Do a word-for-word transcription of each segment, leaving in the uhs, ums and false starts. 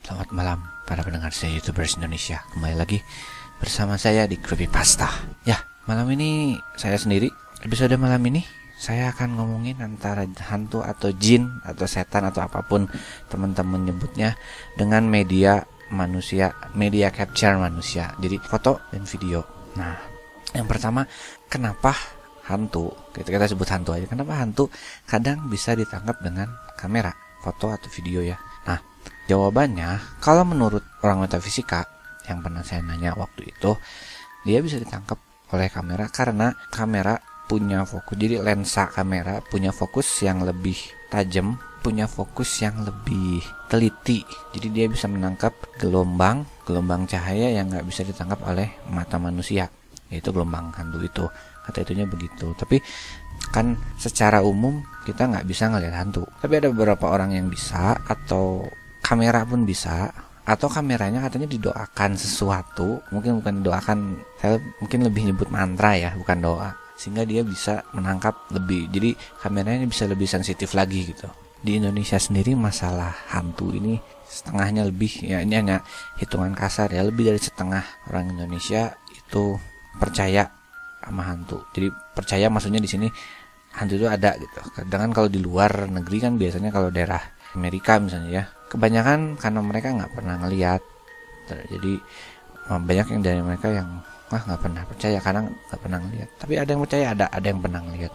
Selamat malam para pendengar saya YouTubers Indonesia. Kembali lagi bersama saya di Creepypasta. Ya, malam ini saya sendiri. Episode malam ini saya akan ngomongin antara hantu atau jin atau setan atau apapun teman-teman nyebutnya dengan media manusia, media capture manusia. Jadi foto dan video. Nah, yang pertama, kenapa hantu? Kita, kita sebut hantu aja. Kenapa hantu kadang bisa ditangkap dengan kamera, foto atau video ya? Nah, jawabannya, kalau menurut orang metafisika yang pernah saya nanya waktu itu, dia bisa ditangkap oleh kamera karena kamera punya fokus. Jadi lensa kamera punya fokus yang lebih tajam, punya fokus yang lebih teliti. Jadi dia bisa menangkap gelombang, gelombang cahaya yang nggak bisa ditangkap oleh mata manusia. Yaitu gelombang hantu itu. Kata itunya begitu. Tapi kan secara umum kita nggak bisa ngelihat hantu. Tapi ada beberapa orang yang bisa, atau kamera pun bisa, atau kameranya katanya didoakan sesuatu. Mungkin bukan doakan, saya mungkin lebih nyebut mantra ya, bukan doa. Sehingga dia bisa menangkap lebih. Jadi kameranya bisa lebih sensitif lagi gitu. Di Indonesia sendiri masalah hantu ini setengahnya lebih, ya ini hanya hitungan kasar ya, lebih dari setengah orang Indonesia itu percaya sama hantu. Jadi percaya maksudnya di sini hantu itu ada gitu. Sedangkan kalau di luar negeri kan biasanya kalau daerah Amerika misalnya ya, kebanyakan karena mereka nggak pernah ngelihat, jadi banyak yang dari mereka yang wah nggak pernah percaya karena nggak pernah ngelihat. Tapi ada yang percaya, ada ada yang pernah ngelihat.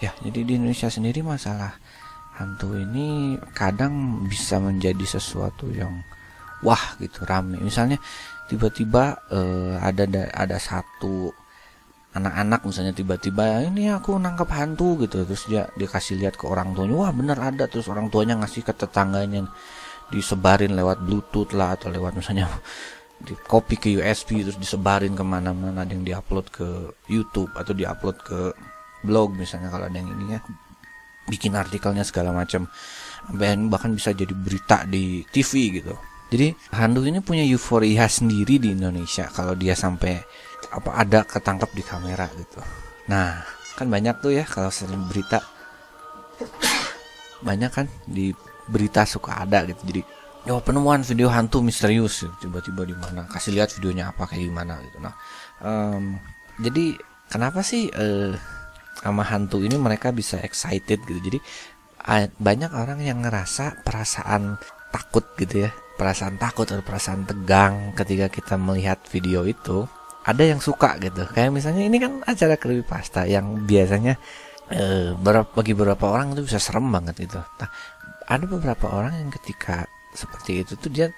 Ya, jadi di Indonesia sendiri masalah hantu ini kadang bisa menjadi sesuatu yang wah gitu, rame. Misalnya tiba-tiba eh, ada ada satu anak-anak misalnya tiba-tiba ini aku nangkap hantu gitu, terus dia dikasih lihat ke orang tuanya, wah bener ada, terus orang tuanya ngasih ke tetangganya, disebarin lewat Bluetooth lah atau lewat misalnya di copy ke U S B terus disebarin kemana-mana, ada yang diupload ke YouTube atau diupload ke blog misalnya kalau ada yang ininya, bikin artikelnya segala macam, bahkan bisa jadi berita di T V gitu. Jadi hantu ini punya euforia sendiri di Indonesia kalau dia sampai apa ada ketangkap di kamera gitu. Nah, kan banyak tuh ya kalau sering berita, banyak kan di berita suka ada gitu. Jadi, ya penemuan video hantu misterius gitu. Tiba-tiba di mana? Kasih lihat videonya apa kayak gimana gitu. Nah, um, jadi kenapa sih uh, sama hantu ini mereka bisa excited gitu? Jadi uh, banyak orang yang ngerasa perasaan takut gitu ya. Perasaan takut atau perasaan tegang ketika kita melihat video itu, ada yang suka gitu. Kayak misalnya ini kan acara Creepypasta yang biasanya e, bagi beberapa orang itu bisa serem banget gitu. Nah, ada beberapa orang yang ketika seperti itu tuh dia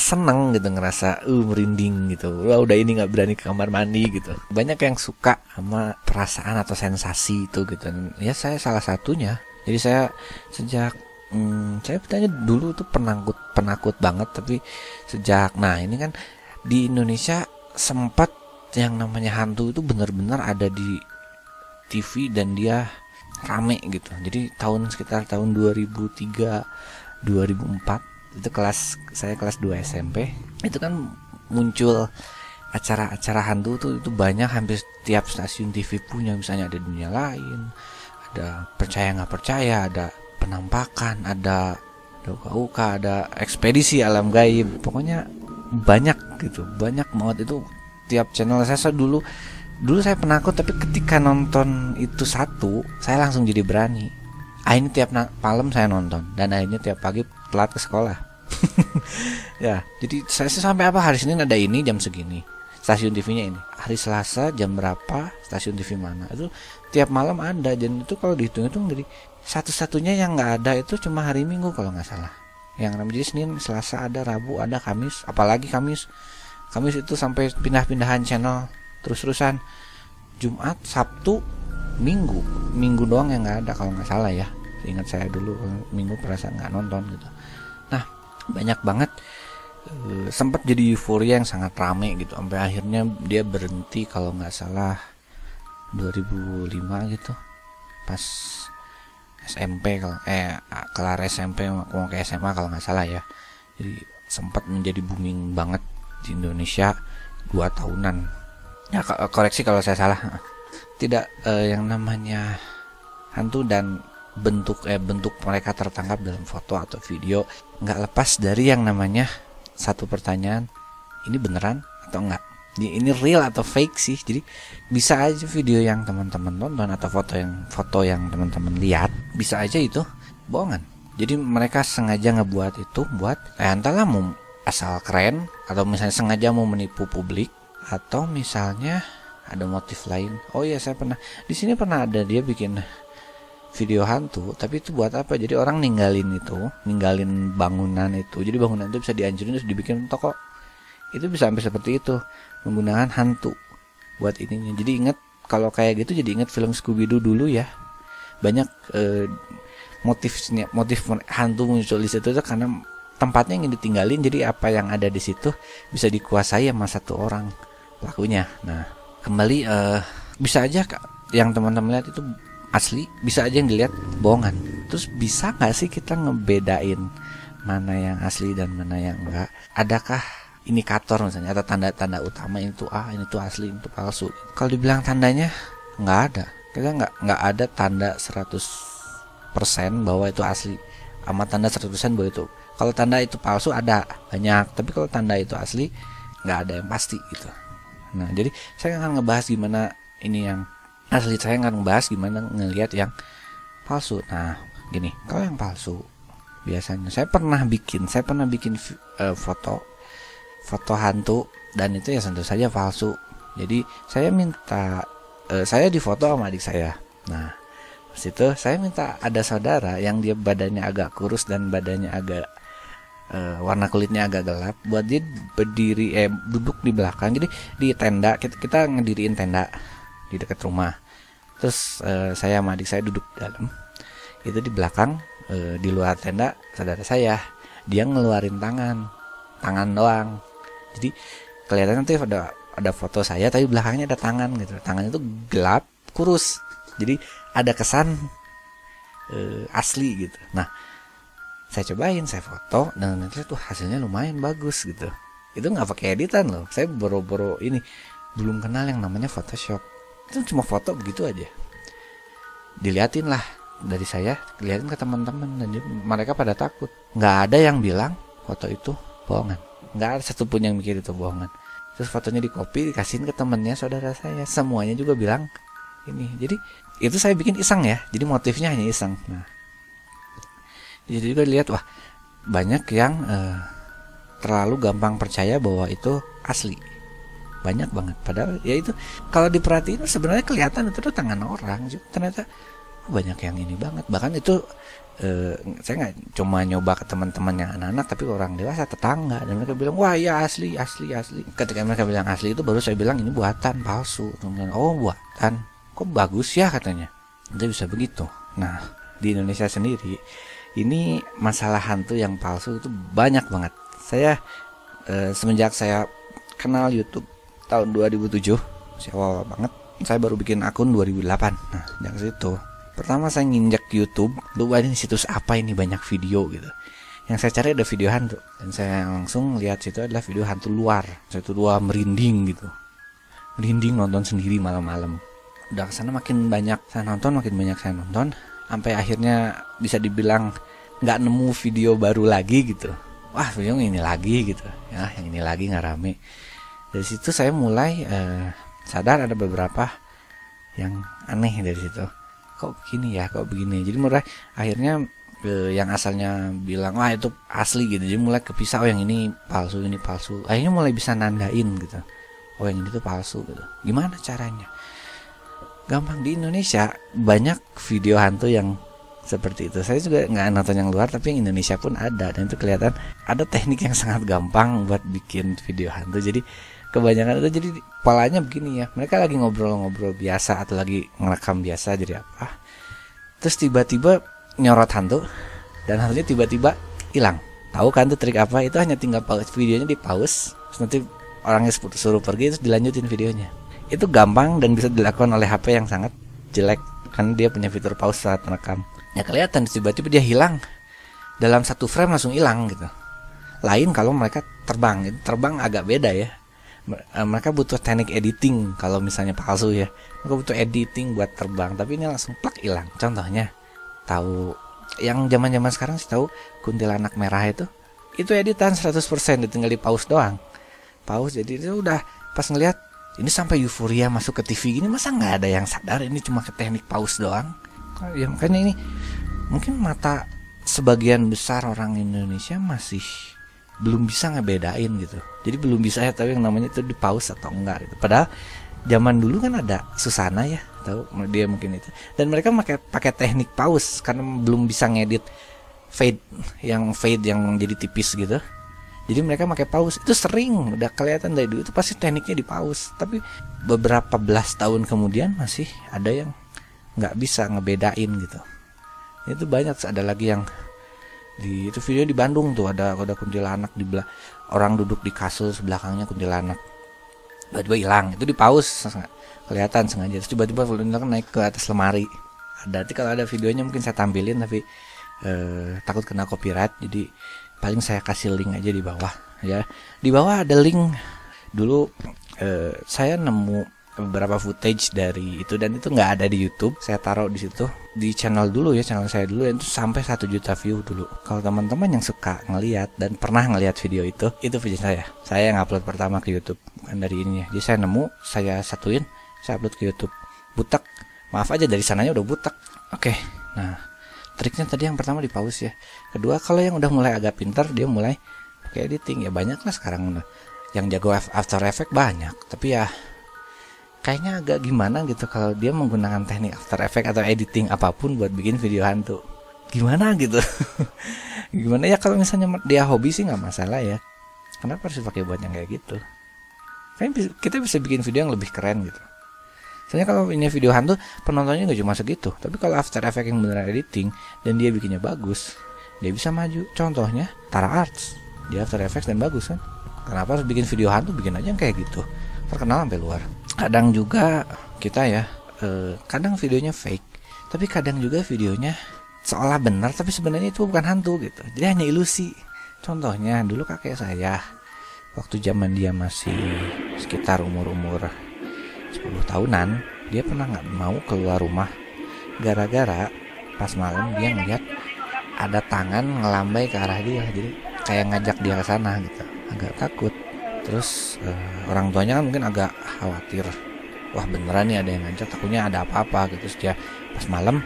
seneng gitu, ngerasa uh, merinding gitu. Wah, udah ini nggak berani ke kamar mandi gitu. Banyak yang suka sama perasaan atau sensasi itu gitu. Ya saya salah satunya. Jadi saya sejak Hmm, saya bertanya dulu tuh penakut penakut banget, tapi sejak nah ini kan di Indonesia sempat yang namanya hantu itu benar-benar ada di T V dan dia rame gitu. Jadi tahun sekitar tahun dua ribu tiga dua ribu empat itu kelas saya kelas dua S M P, itu kan muncul acara-acara hantu tuh, itu banyak, hampir tiap stasiun T V punya. Misalnya ada Dunia Lain, ada Percaya Nggak Percaya, ada Penampakan, ada Uka-Uka, ada Ekspedisi Alam Gaib. Pokoknya banyak gitu, banyak banget itu tiap channel. Saya dulu dulu saya penakut, tapi ketika nonton itu satu, saya langsung jadi berani. Akhirnya tiap malam saya nonton, dan akhirnya tiap pagi telat ke sekolah. Ya, jadi saya sampai apa, hari Senin ada ini jam segini, stasiun T V-nya ini, hari Selasa jam berapa, stasiun T V mana. Itu tiap malam ada, dan itu kalau dihitung itu jadi satu-satunya yang nggak ada itu cuma hari Minggu kalau nggak salah. Yang namanya Senin, Selasa ada, Rabu ada, Kamis, apalagi Kamis. Kamis itu sampai pindah-pindahan channel terus-terusan. Jumat, Sabtu, Minggu, Minggu doang yang nggak ada kalau nggak salah ya. Ingat saya dulu Minggu perasaan nggak nonton gitu. Nah, banyak banget e, sempat jadi euforia yang sangat rame gitu. Sampai akhirnya dia berhenti kalau nggak salah dua ribu lima gitu. Pas S M P kalau eh kelar S M P mau ke S M A kalau nggak salah ya. Jadi sempat menjadi booming banget di Indonesia dua tahunan. Ya, koreksi kalau saya salah. Tidak, eh, yang namanya hantu dan bentuk eh, bentuk mereka tertangkap dalam foto atau video nggak lepas dari yang namanya satu pertanyaan, ini beneran atau enggak, ini real atau fake sih. Jadi bisa aja video yang teman-teman tonton atau foto yang foto yang teman-teman lihat bisa aja itu bohongan. Jadi mereka sengaja ngebuat itu buat eh, entahlah mau asal keren, atau misalnya sengaja mau menipu publik, atau misalnya ada motif lain. Oh iya, saya pernah di sini pernah ada dia bikin video hantu, tapi itu buat apa? Jadi orang ninggalin itu, ninggalin bangunan itu. Jadi bangunan itu bisa dihancurin terus dibikin toko. Itu bisa sampai seperti itu, menggunakan hantu buat ininya. Jadi ingat, kalau kayak gitu jadi ingat film Scooby-Doo dulu ya. Banyak eh, motifnya, motif hantu muncul di situ itu karena tempatnya ingin ditinggalin. Jadi apa yang ada di situ bisa dikuasai sama satu orang pelakunya. Nah, kembali eh, bisa aja yang teman-teman lihat itu asli, bisa aja yang dilihat bohongan. Terus bisa nggak sih kita ngebedain mana yang asli dan mana yang enggak? Adakah indikator misalnya atau tanda-tanda utama itu ah ini tuh asli, itu palsu? Kalau dibilang tandanya nggak ada, kita nggak nggak ada tanda seratus persen bahwa itu asli, sama tanda seratus persen bahwa itu. Kalau tanda itu palsu ada banyak, tapi kalau tanda itu asli nggak ada yang pasti gitu. Nah, jadi saya akan ngebahas gimana ini yang asli, saya akan ngebahas gimana ngelihat yang palsu. Nah, gini, kalau yang palsu biasanya saya pernah bikin, saya pernah bikin uh, foto foto hantu, dan itu ya tentu saja palsu. Jadi saya minta uh, saya difoto sama adik saya. Nah, pas itu saya minta ada saudara yang dia badannya agak kurus dan badannya agak uh, warna kulitnya agak gelap, buat dia berdiri eh duduk di belakang. Jadi di tenda kita, kita ngediriin tenda di dekat rumah, terus uh, saya sama adik saya duduk dalam itu di belakang. Uh, di luar tenda saudara saya, dia ngeluarin tangan tangan doang, jadi kelihatan nanti ada ada foto saya tapi belakangnya ada tangan gitu. Tangannya itu gelap kurus, jadi ada kesan uh, asli gitu. Nah, saya cobain, saya foto, dan nanti tuh hasilnya lumayan bagus gitu. Itu nggak pakai editan loh, saya boro-boro ini, belum kenal yang namanya Photoshop. Itu cuma foto begitu aja, diliatin lah dari saya, diliatin ke teman-teman, dan mereka pada takut. Nggak ada yang bilang foto itu bohongan, nggak ada satupun yang mikir itu bohongan. Terus fotonya di copy, dikasihin ke temennya saudara saya, semuanya juga bilang ini. Jadi itu saya bikin iseng ya, jadi motifnya hanya iseng. Nah, jadi juga dilihat, wah banyak yang eh, terlalu gampang percaya bahwa itu asli, banyak banget. Padahal ya itu kalau diperhatiin sebenarnya kelihatan itu tuh tangan orang, ternyata oh, banyak yang ini banget. Bahkan itu eh, saya nggak cuma nyoba ke teman-teman yang anak-anak, tapi orang dewasa, tetangga, dan mereka bilang wah ya asli asli asli. Ketika mereka bilang asli itu baru saya bilang ini buatan, palsu. Kemudian, oh buatan, kok bagus ya katanya, itu bisa begitu. Nah, di Indonesia sendiri ini masalah hantu yang palsu itu banyak banget. Saya eh, semenjak saya kenal YouTube tahun dua ribu tujuh, saya awal banget, saya baru bikin akun dua ribu delapan. Nah, dari situ pertama saya nginjek YouTube, lu ada situs apa ini banyak video gitu. Yang saya cari ada video hantu, dan saya langsung lihat situ adalah video hantu luar. Saya tuh dua merinding gitu, merinding nonton sendiri malam-malam. Udah kesana makin banyak saya nonton, makin banyak saya nonton, sampai akhirnya bisa dibilang nggak nemu video baru lagi gitu. Wah, video yang ini lagi gitu ya, yang ini lagi nggak rame. Dari situ saya mulai eh, sadar ada beberapa yang aneh dari situ. Kok begini ya, kok begini. Jadi mulai akhirnya eh, yang asalnya bilang wah itu asli gitu, jadi mulai kepisah, oh yang ini palsu, ini palsu. Akhirnya mulai bisa nandain gitu, oh yang ini tuh palsu gitu. Gimana caranya? Gampang, di Indonesia banyak video hantu yang seperti itu. Saya juga nggak nonton yang luar, tapi yang Indonesia pun ada, dan itu kelihatan ada teknik yang sangat gampang buat bikin video hantu. Jadi kebanyakan itu jadi polanya begini ya, mereka lagi ngobrol-ngobrol biasa atau lagi ngerekam biasa, jadi apa, terus tiba-tiba nyorot hantu, dan hantunya tiba-tiba hilang. Tahu kan tuh trik apa? Itu hanya tinggal pause, videonya di pause, terus nanti orangnya suruh pergi, terus dilanjutin videonya. Itu gampang dan bisa dilakukan oleh H P yang sangat jelek, karena dia punya fitur pause saat merekam. Ya kelihatan tiba-tiba dia hilang, dalam satu frame langsung hilang gitu. Lain kalau mereka terbang, terbang agak beda ya. Mereka butuh teknik editing. Kalau misalnya palsu ya, mereka butuh editing buat terbang, tapi ini langsung plak hilang. Contohnya tahu yang zaman-zaman sekarang sih, tahu kuntilanak merah itu itu editan seratus persen, ditinggal di pause doang. Pause, jadi itu udah pas ngelihat ini sampai euforia masuk ke T V gini, masa nggak ada yang sadar ini cuma ke teknik pause doang. Ya makanya ini mungkin mata sebagian besar orang Indonesia masih belum bisa ngebedain gitu. Jadi belum bisa ya tahu yang namanya itu di pause atau enggak gitu. Padahal zaman dulu kan ada Susana ya, tahu dia mungkin itu. Dan mereka pakai pakai teknik pause karena belum bisa ngedit fade yang fade yang jadi tipis gitu. Jadi mereka pakai pause. Itu sering udah kelihatan dari dulu itu pasti tekniknya di pause. Tapi beberapa belas tahun kemudian masih ada yang nggak bisa ngebedain gitu. Itu banyak, ada lagi yang di itu video di Bandung tuh, ada ada kuntilanak di belah, orang duduk di kasus belakangnya kuntilanak tiba-tiba hilang, itu di pause kelihatan sengaja, terus tiba-tiba kuntilanak naik ke atas lemari. Ada nanti kalau ada videonya mungkin saya tampilin, tapi eh, takut kena copyright, jadi paling saya kasih link aja di bawah ya. Di bawah ada link. Dulu eh, saya nemu beberapa footage dari itu dan itu nggak ada di YouTube. Saya taruh di situ di channel dulu ya, channel saya dulu, itu sampai satu juta view dulu. Kalau teman-teman yang suka ngelihat dan pernah ngelihat video itu, itu video saya. Saya yang upload pertama ke YouTube, bukan dari ini ya. Jadi saya nemu, saya satuin, saya upload ke YouTube. Butek. Maaf aja dari sananya udah butek. Oke. Nah, triknya tadi yang pertama di pause ya. Kedua, kalau yang udah mulai agak pintar dia mulai pakai editing ya, banyak lah sekarang udah. Yang jago After Effect banyak, tapi ya kayaknya agak gimana gitu kalau dia menggunakan teknik After Effect atau editing apapun buat bikin video hantu. Gimana gitu. Gimana ya, kalau misalnya dia hobi sih nggak masalah ya. Kenapa harus pakai buat yang kayak gitu? Kayaknya kita bisa bikin video yang lebih keren gitu. Soalnya kalau ini video hantu penontonnya nggak cuma segitu. Tapi kalau After Effect yang beneran editing dan dia bikinnya bagus, dia bisa maju. Contohnya Tara Arts, dia After Effect dan bagus kan. Kenapa harus bikin video hantu? Bikin aja yang kayak gitu, terkenal sampai luar. Kadang juga kita ya, eh, kadang videonya fake, tapi kadang juga videonya seolah benar tapi sebenarnya itu bukan hantu gitu. Jadi hanya ilusi. Contohnya dulu kakek saya waktu zaman dia masih sekitar umur-umur sepuluh tahunan, dia pernah nggak mau keluar rumah gara-gara pas malam dia ngeliat ada tangan ngelambai ke arah dia, jadi kayak ngajak dia ke sana gitu. Agak takut. Terus eh, orang tuanya kan mungkin agak khawatir, wah beneran nih ada yang ngajak, takutnya ada apa-apa gitu. Terus dia pas malam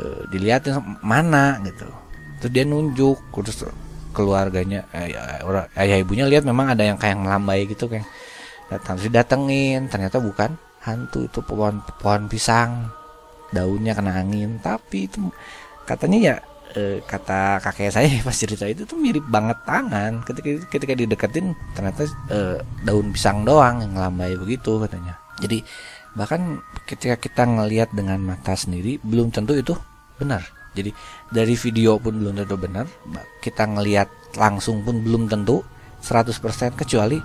eh, dilihatin mana gitu, terus dia nunjuk, terus keluarganya eh, orang ayah ibunya lihat memang ada yang kayak melambai gitu, kayak datang, terus datengin, ternyata bukan hantu, itu pohon pohon pisang, daunnya kena angin. Tapi itu katanya ya, kata kakek saya pas cerita itu tuh mirip banget tangan, ketika ketika dideketin ternyata eh, daun pisang doang yang ngelambai begitu katanya. Jadi bahkan ketika kita ngelihat dengan mata sendiri belum tentu itu benar. Jadi dari video pun belum tentu benar, kita ngelihat langsung pun belum tentu seratus persen, kecuali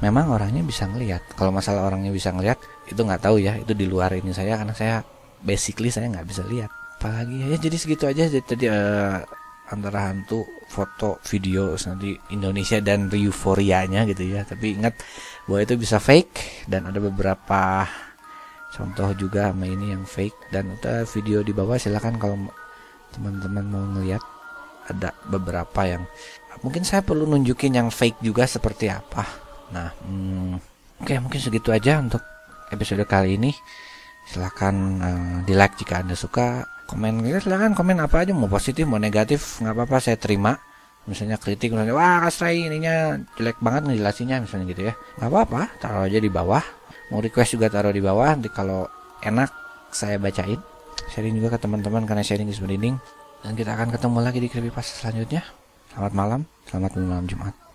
memang orangnya bisa ngelihat. Kalau masalah orangnya bisa ngelihat itu nggak tahu ya, itu di luar ini saya, karena saya basically saya nggak bisa lihat. Apalagi ya, jadi segitu aja tadi uh, antara hantu, foto, video nanti Indonesia dan euforianya gitu ya. Tapi ingat bahwa itu bisa fake, dan ada beberapa contoh juga sama ini yang fake. Dan ada video di bawah, silahkan kalau teman-teman mau ngelihat, ada beberapa yang mungkin saya perlu nunjukin yang fake juga seperti apa. Nah hmm, oke okay, mungkin segitu aja untuk episode kali ini. Silahkan uh, di like jika Anda suka. Komen gitu, silahkan komen apa aja, mau positif mau negatif nggak apa-apa, saya terima. Misalnya kritik, misalnya wah Kasrai ininya jelek banget ngejelasinnya misalnya gitu ya, nggak apa-apa, taruh aja di bawah. Mau request juga taruh di bawah, nanti kalau enak saya bacain. Sharing juga ke teman-teman karena sharing is believing. Dan kita akan ketemu lagi di Creepypasta selanjutnya. Selamat malam, selamat malam Jumat.